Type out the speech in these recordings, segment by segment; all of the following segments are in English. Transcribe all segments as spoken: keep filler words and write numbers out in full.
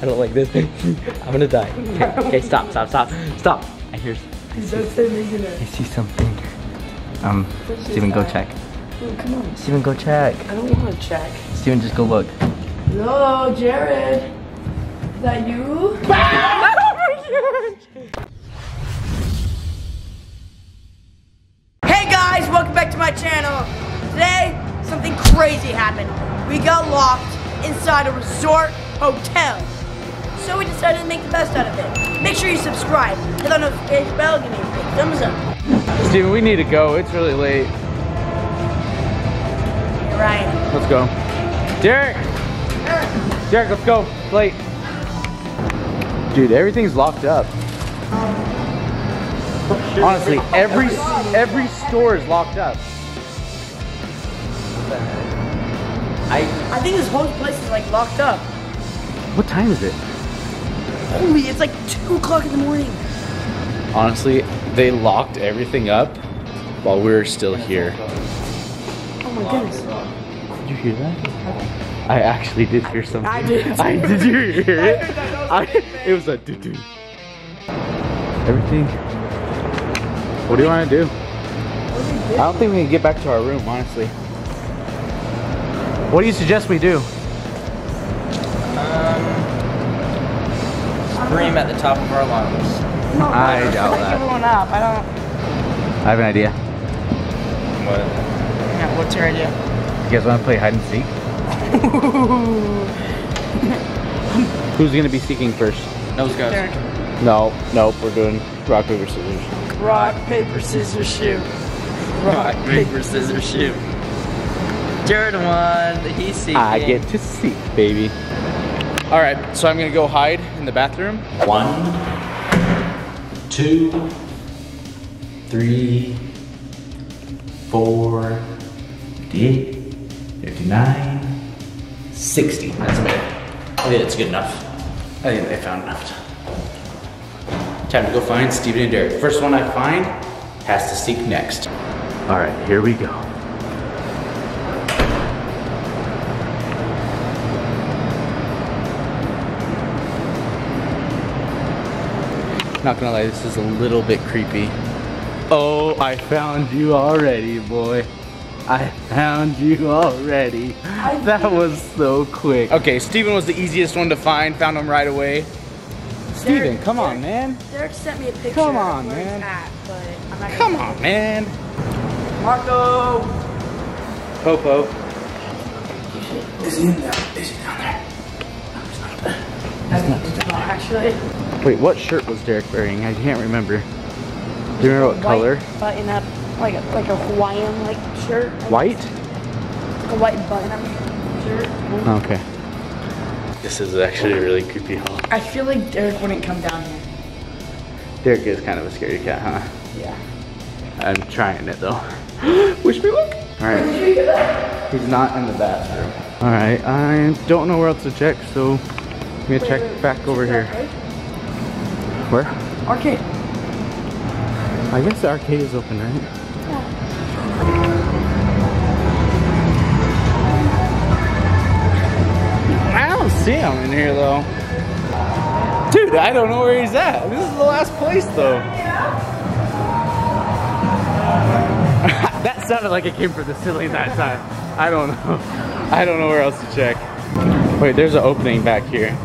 I don't like this. I'm gonna die. Okay, stop, stop, stop, stop. I hear. I see, I see something. Um, Stephen, go check. Oh, come on. Stephen, go check. I don't want to check. Stephen, just go look. Hello, Jared. Is that you? Hey guys, welcome back to my channel. Today, something crazy happened. We got locked inside a resort hotel. So we decided to make the best out of it. Make sure you subscribe. Hit that notification bell, give me a big thumbs up. Stephen, we need to go. It's really late. You're right. Let's go. Derek! Derek, Derek let's go. It's late. Dude, everything's locked up. Honestly, every every store is locked up. I I think this whole place is like locked up. What time is it? Holy, it's like two o'clock in the morning. Honestly, they locked everything up while we were still here. Oh my goodness! Did you hear that? I actually did hear something. I did. I did you hear it? I, it was like doo doo. Everything. What do you want to do? I don't think we can get back to our room, honestly. What do you suggest we do? Um, scream at the top of our lungs. No, I doubt that. Everyone up. I don't. I have an idea. What? Yeah, what's your idea? You guys want to play hide and seek? Who's gonna be seeking first? Nose guys. Derek. No, nope. We're doing rock paper scissors. Rock paper scissors shoot. Rock paper scissors shoot. Jared won, he's seeking. I get to seek, baby. All right, so I'm gonna go hide in the bathroom. One, two, three, four, fifty-eight, fifty-nine, sixty. That's about it. I think that's good enough. I think they found enough. Time to go find Stephen and Derek. First one I find has to seek next. All right, here we go. Not gonna lie, this is a little bit creepy. Oh, I found you already, boy. I found you already. That was so quick. Okay, Stephen was the easiest one to find. Found him right away. Stephen, come on, man. Derek sent me a picture. Come on, man. At, but I'm not come on, it. man. Marco. Popo. Is he in there? Is he down there? No, he's not. That's not the dog, actually. Wait, what shirt was Derek wearing? I can't remember. Do you remember what color? Button up, like a, like a Hawaiian like shirt. White? Like a white button up shirt. Okay. This is actually a really creepy hall. I feel like Derek wouldn't come down here. Derek is kind of a scary cat, huh? Yeah. I'm trying it though. Wish me luck. All right. He's not in the bathroom. All right. I don't know where else to check, so I'm gonna check back over here. Where? Arcade. I guess the arcade is open, right? Yeah. I don't see him in here, though. Dude, I don't know where he's at. This is the last place, though. Yeah. That sounded like it came from the ceiling that time. I don't know. I don't know where else to check. Wait, there's an opening back here.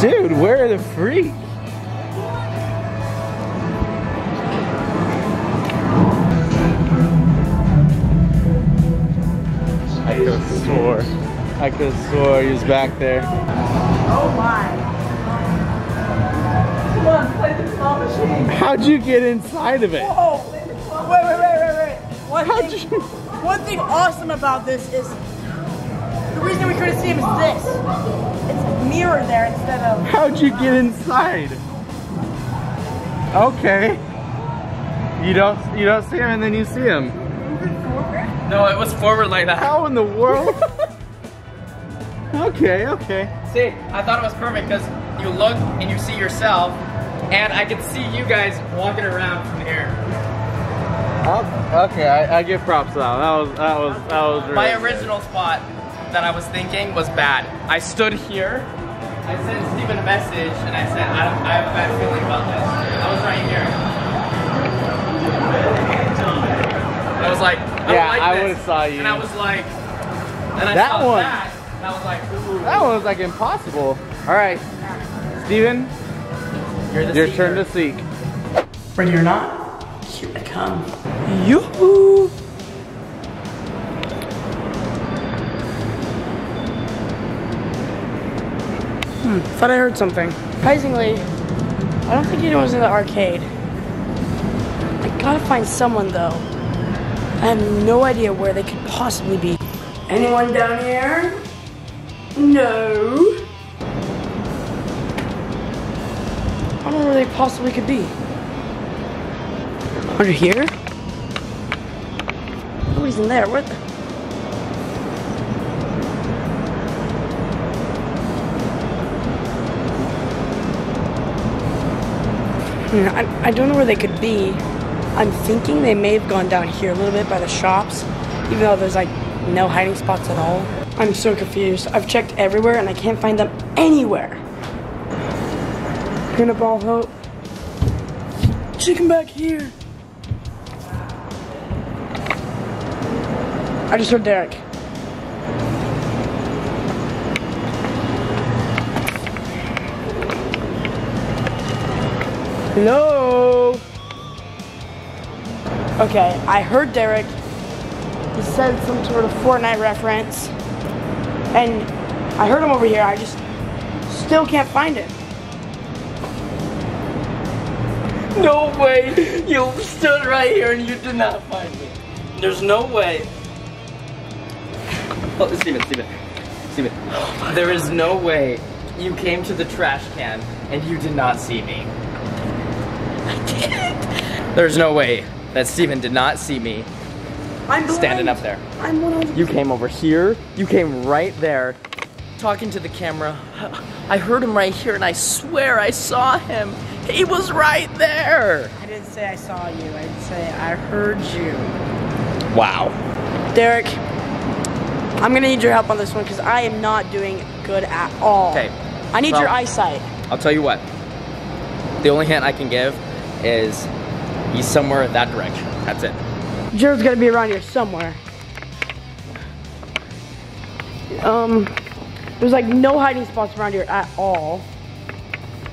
Dude, where are the freaks? I could have swore. I could have swore he was back there. Oh my. Come on, play the claw machine. How'd you get inside of it? Whoa, play the claw machine. Wait, wait, wait, wait, wait. One, How'd thing, you? one thing awesome about this is the reason we couldn't see him is this. It's a mirror there instead of... How'd you get inside? Okay. You don't you don't see him and then you see him. No, it was forward like that. How in the world? Okay, okay. See, I thought it was perfect because you look and you see yourself and I can see you guys walking around from here. Oh, okay, I, I give props to that. That was that was that was. Really My original good. spot that I was thinking was bad. I stood here. I sent Stephen a message and I said I, don't, I have a bad feeling about this. I was right here. I was like, I yeah, like I would have saw you. And I was like, and I that saw one. That, and I was like, ooh. That one was like impossible. All right, Stephen, you're the your seeker. turn to seek. Ready or not? Here I come. Yoo-hoo! Hmm, thought I heard something. Surprisingly, I don't think anyone's in the arcade. I gotta find someone though. I have no idea where they could possibly be. Anyone down here? No. I don't know where they possibly could be. Under here? Nobody's in there. What the? I, I don't know where they could be. I'm thinking they may have gone down here a little bit by the shops, even though there's like no hiding spots at all. I'm so confused. I've checked everywhere and I can't find them anywhere. Pinball hope. Chicken back here. I just heard Derek. Hello? Okay, I heard Derek. He said some sort of Fortnite reference. And I heard him over here. I just still can't find him. No way. You stood right here and you did not find me. There's no way. Oh, Stephen, Stephen, Stephen. Oh, there is no way you came to the trash can and you did not see me. I didn't. There's no way that Stephen did not see me I'm standing up there. I'm blind. You came over here. You came right there, talking to the camera. I heard him right here, and I swear I saw him. He was right there. I didn't say I saw you. I'd say I heard you. Wow. Derek. I'm gonna need your help on this one because I am not doing good at all. Okay. I need well, your eyesight. I'll tell you what. The only hint I can give is he's somewhere in that direction. That's it. Jared's gonna be around here somewhere. Um, there's like no hiding spots around here at all.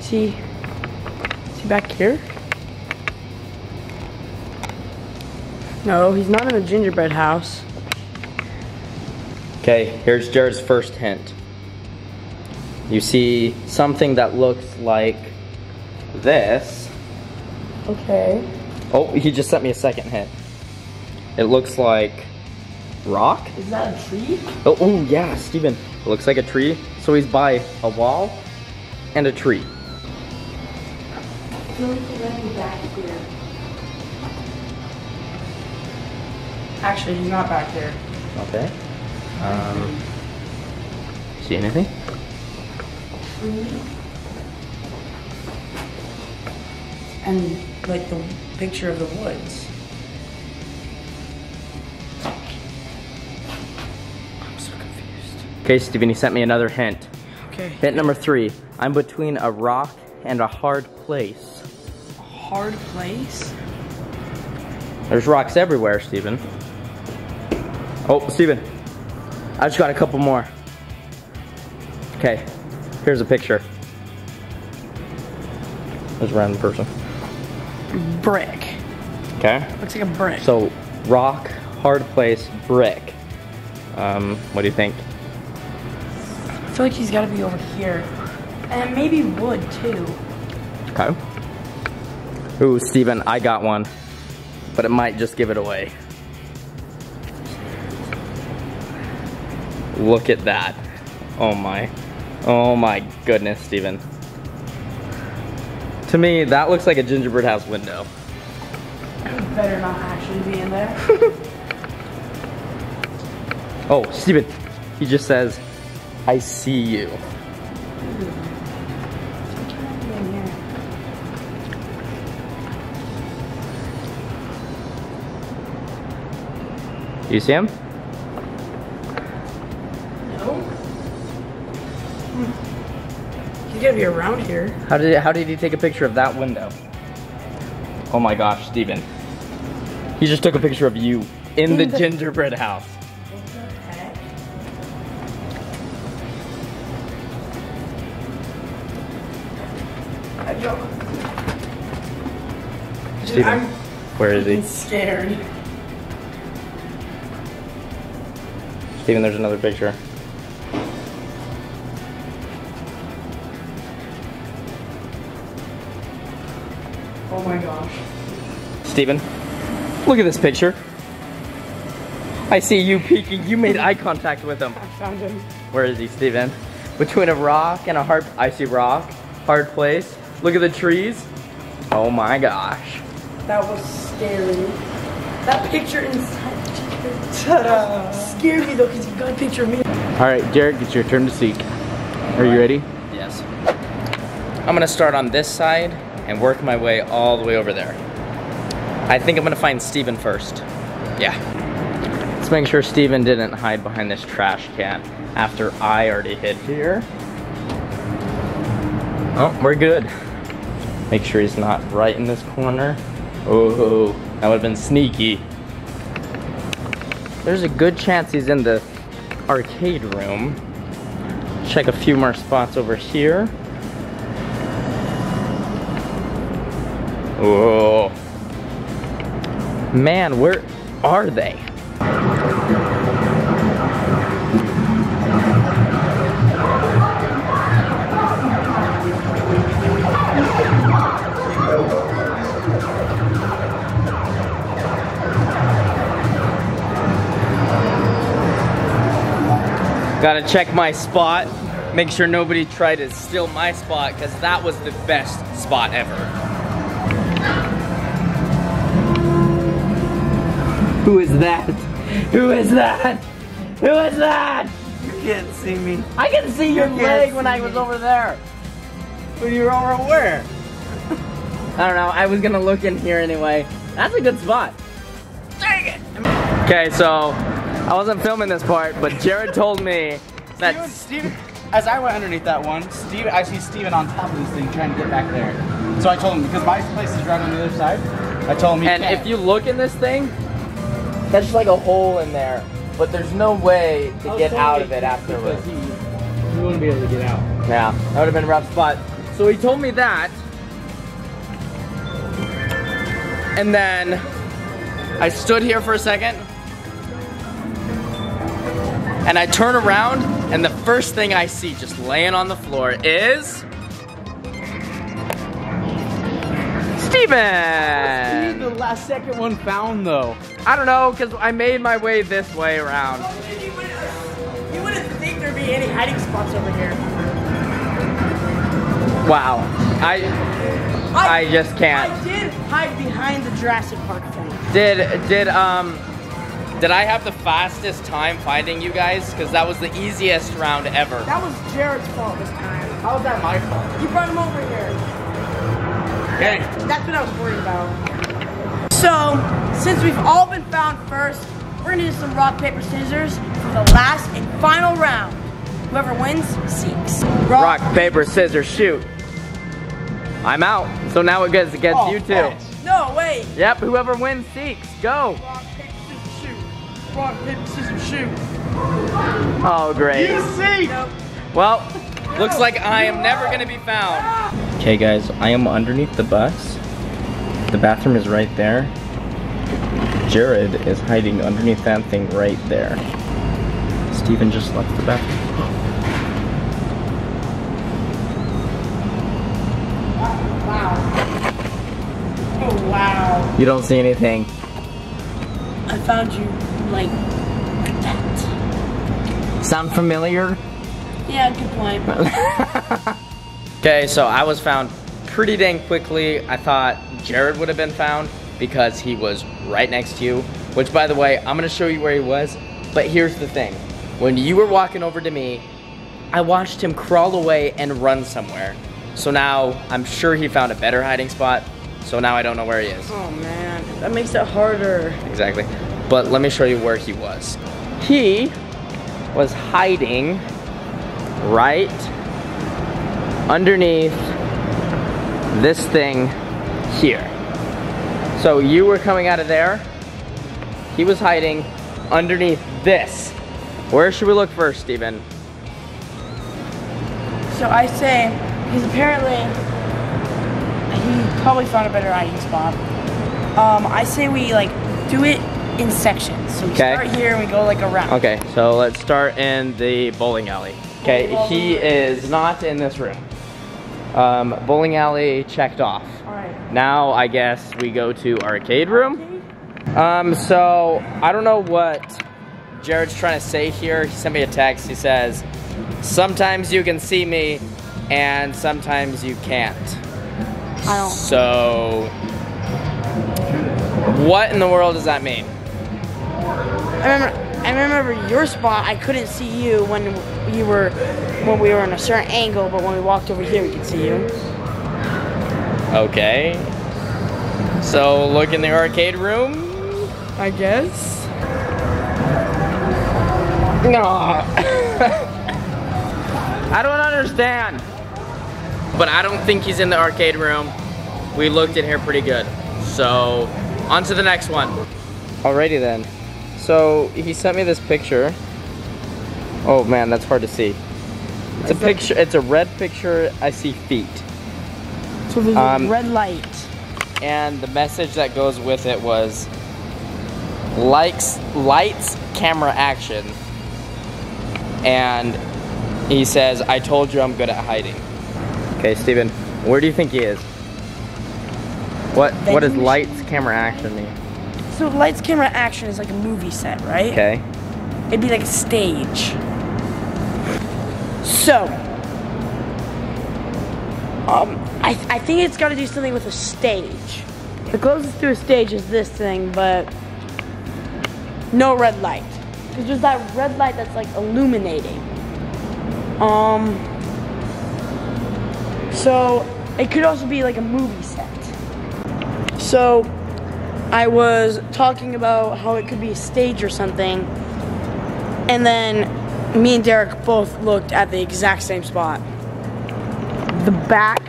See, see back here? No, he's not in the gingerbread house. Okay, here's Jared's first hint. You see something that looks like this. Okay. Oh, he just sent me a second hint. It looks like rock? Is that a tree? Oh, oh yeah, Stephen. It looks like a tree. So he's by a wall and a tree. I feel like he left me back here. Actually, he's not back here. Okay. Um, see anything? Mm-hmm. And like the picture of the woods. I'm so confused. Okay, Stephen, he sent me another hint. Okay. Hint number three. I'm between a rock and a hard place. A hard place? There's rocks everywhere, Stephen. Oh, Stephen. I just got a couple more. Okay, here's a picture. There's a random person. Brick. Okay. Looks like a brick. So, rock, hard place, brick. Um, what do you think? I feel like he's gotta be over here. And maybe wood, too. Okay. Ooh, Stephen, I got one. But it might just give it away. Look at that. Oh my. Oh my goodness, Stephen. To me, that looks like a gingerbread house window. It better not actually be in there. Oh, Stephen. He just says, I see you. Ooh. I can't be in here. You see him? No. Hmm. He's gotta be around here. How did how did he take a picture of that window? Oh my gosh, Stephen. He just took a picture of you in the gingerbread house. Dude, I'm where is he? Scared. Stephen, there's another picture. Oh my gosh. Stephen, look at this picture. I see you peeking. You made eye contact with him. I found him. Where is he, Stephen? Between a rock and a hard, I see rock, hard place. Look at the trees. Oh my gosh. That was scary. That picture inside. Ta-da. Scared me though, because you got a picture of me. Alright, Jared, it's your turn to seek. Are you ready? Yes. I'm going to start on this side and work my way all the way over there. I think I'm going to find Stephen first. Yeah. Let's make sure Stephen didn't hide behind this trash can after I already hid here. Oh, we're good. Make sure he's not right in this corner. Oh, that would have been sneaky. There's a good chance he's in the arcade room. Check a few more spots over here. Oh. Man, where are they? Gotta check my spot, make sure nobody tried to steal my spot, because that was the best spot ever. Who is that? Who is that? Who is that? You can't see me. I can see your leg when I was over there. When you were over where? I don't know, I was gonna look in here anyway. That's a good spot. Dang it! Okay, so I wasn't filming this part, but Jared told me that Stephen, Stephen, as I went underneath that one, Stephen, I see Stephen on top of this thing trying to get back there. So I told him, because my place is right on the other side, I told him he And can't. If you look in this thing, that's like a hole in there, but there's no way to oh, get so out of it afterwards. He, he wouldn't be able to get out. Yeah, that would have been a rough spot. So he told me that, and then I stood here for a second, and I turn around, and the first thing I see just laying on the floor is Stephen! The last second one found though. I don't know, because I made my way this way around. Oh, you wouldn't think there'd be any hiding spots over here. Wow. I, I, I just can't. I did hide behind the Jurassic Park thing. Did, did, um... Did I have the fastest time finding you guys? Because that was the easiest round ever. That was Jared's fault this time. How was that my fault? You brought him over here. Hey. That's what I was worried about. So, since we've all been found first, we're gonna do some rock, paper, scissors for the last and final round. Whoever wins, seeks. Rock, rock paper, scissors, shoot. I'm out. So now it goes against oh, you two. Gosh. No, wait. Yep, whoever wins, seeks. Go. Rock, rock, paper, scissors, shoot. Oh, great. You see? Nope. Well, no. Looks like I am never gonna be found. Okay, guys, I am underneath the bus. The bathroom is right there. Jared is hiding underneath that thing right there. Stephen just left the bathroom. Wow. Oh, wow. You don't see anything. I found you. Like that. Sound familiar? Yeah, good point. Okay, so I was found pretty dang quickly. I thought Jared would have been found because he was right next to you, which by the way, I'm gonna show you where he was, but here's the thing. When you were walking over to me, I watched him crawl away and run somewhere. So now I'm sure he found a better hiding spot, so now I don't know where he is. Oh man, that makes it harder. Exactly. but let me show you where he was. He was hiding right underneath this thing here. So you were coming out of there, he was hiding underneath this. Where should we look first, Stephen? So I say, he's apparently, he probably found a better hiding spot. Um, I say we like do it in sections. So we okay. start here and we go like around. Okay, so let's start in the bowling alley. Okay, bowling he bowling. is not in this room. Um, bowling alley checked off. All right. Now I guess we go to arcade room. Arcade? Um, so I don't know what Jared's trying to say here. He sent me a text. He says, sometimes you can see me and sometimes you can't. I don't. So what in the world does that mean? I remember, I remember your spot, I couldn't see you when you were, when we were in a certain angle, but when we walked over here, we could see you. Okay. So look in the arcade room, I guess. No. I don't understand. But I don't think he's in the arcade room. We looked in here pretty good. So on to the next one. Alrighty then. So he sent me this picture. Oh man, that's hard to see. It's a picture, it's a red picture, I see feet. So there's um, a red light. And the message that goes with it was, likes, lights, camera, action. And he says, I told you I'm good at hiding. Okay, Stephen, where do you think he is? What, what does lights, camera, action mean? So lights, camera, action is like a movie set, right? Okay. It'd be like a stage. So, um, I, I think it's got to do something with a stage. The closest to a stage is this thing, but no red light. Because there's that red light that's like illuminating. Um, so it could also be like a movie set. So I was talking about how it could be a stage or something, and then me and Derek both looked at the exact same spot. The back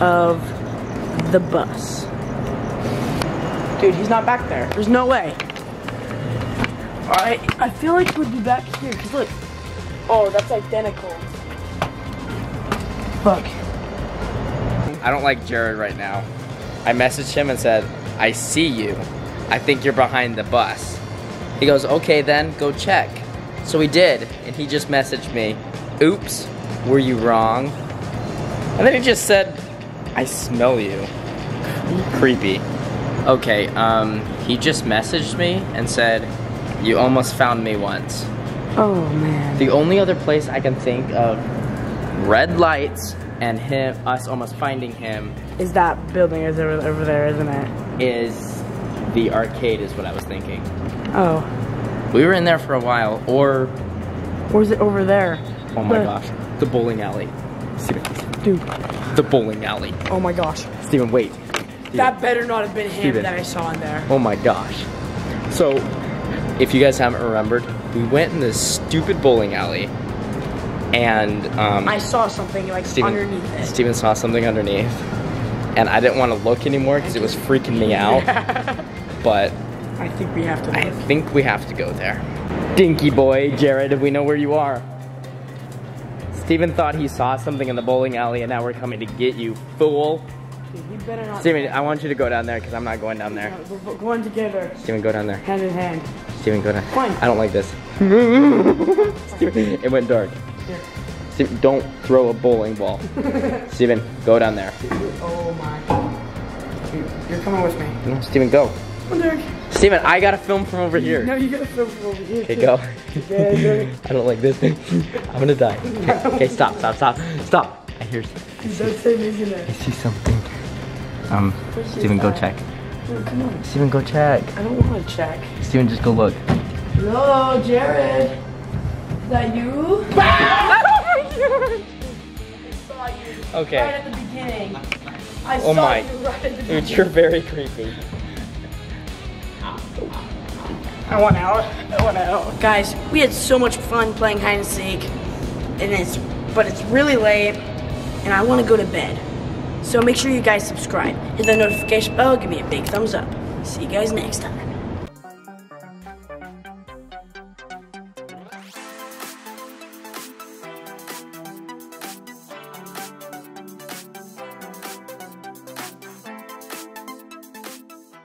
of the bus. Dude, he's not back there. There's no way. Alright, I feel like he would be back here, because look. Oh, that's identical. Fuck. I don't like Jared right now. I messaged him and said, I see you. I think you're behind the bus. He goes, okay then, go check. So he did, and he just messaged me, oops, were you wrong? And then he just said, I smell you. Creepy. Okay, um, he just messaged me and said, you almost found me once. Oh man. The only other place I can think of red lights and him, us almost finding him, is that building is over, over there, isn't it? Is the arcade is what I was thinking. Oh. We were in there for a while, or... Or is it over there? Oh my the... gosh. The bowling alley. Stephen. Dude. The bowling alley. Oh my gosh. Stephen, wait. Stephen. That better not have been him Stephen. that I saw in there. Oh my gosh. So, if you guys haven't remembered, we went in this stupid bowling alley, and um... I saw something like Stephen, underneath it. Stephen saw something underneath. And I didn't want to look anymore because it was freaking me out. But I think we have to. Look. I think we have to go there. Dinky boy, Jared, we know where you are. Stephen thought he saw something in the bowling alley, and now we're coming to get you, fool. Dude, you better not. Stephen, I want you to go down there because I'm not going down there. We're going together. Stephen, go down there. Hand in hand. Stephen, go down. Fine. I don't like this. Stephen, it went dark. Here. Don't throw a bowling ball. Stephen, go down there. Oh my God. You're coming with me. No, Stephen, go. Oh, Derek. Stephen, I gotta film from over here. No, you gotta film from over here. Okay, go. I don't like this. I'm gonna die. Okay, okay, stop, stop, stop. Stop. I hear something. Don't say me in there. I see something. Um, Stephen, go check. No, come on. Stephen, go check. I don't wanna check. Stephen, just go look. Hello, Jared. Is that you? Okay. Right at the beginning. I oh saw my. You right at the beginning. Dude, you're very creepy. I want out. I want out. Guys, we had so much fun playing hide and seek, and it's but it's really late, and I want to go to bed. So make sure you guys subscribe. Hit the notification bell. Give me a big thumbs up. See you guys next time.